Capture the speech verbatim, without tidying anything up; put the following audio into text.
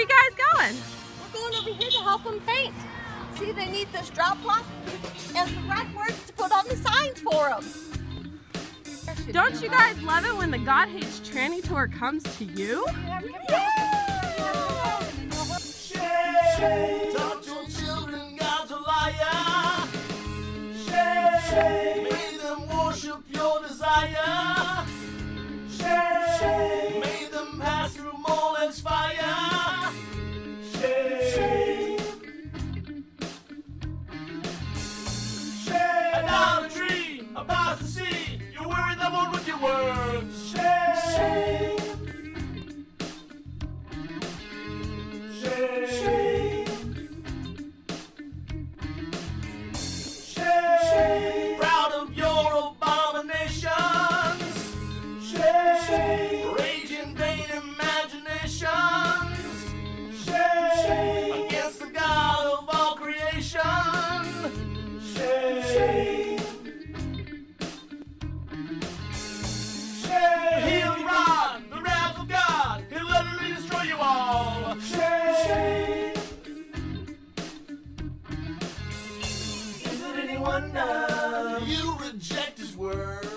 you guys going? We're going over here to help them paint. See, they need this drop block and some right words to put on the signs for them. Don't you guys love it when the God Hates Tranny Tour comes to you? Yeah. You reject his word.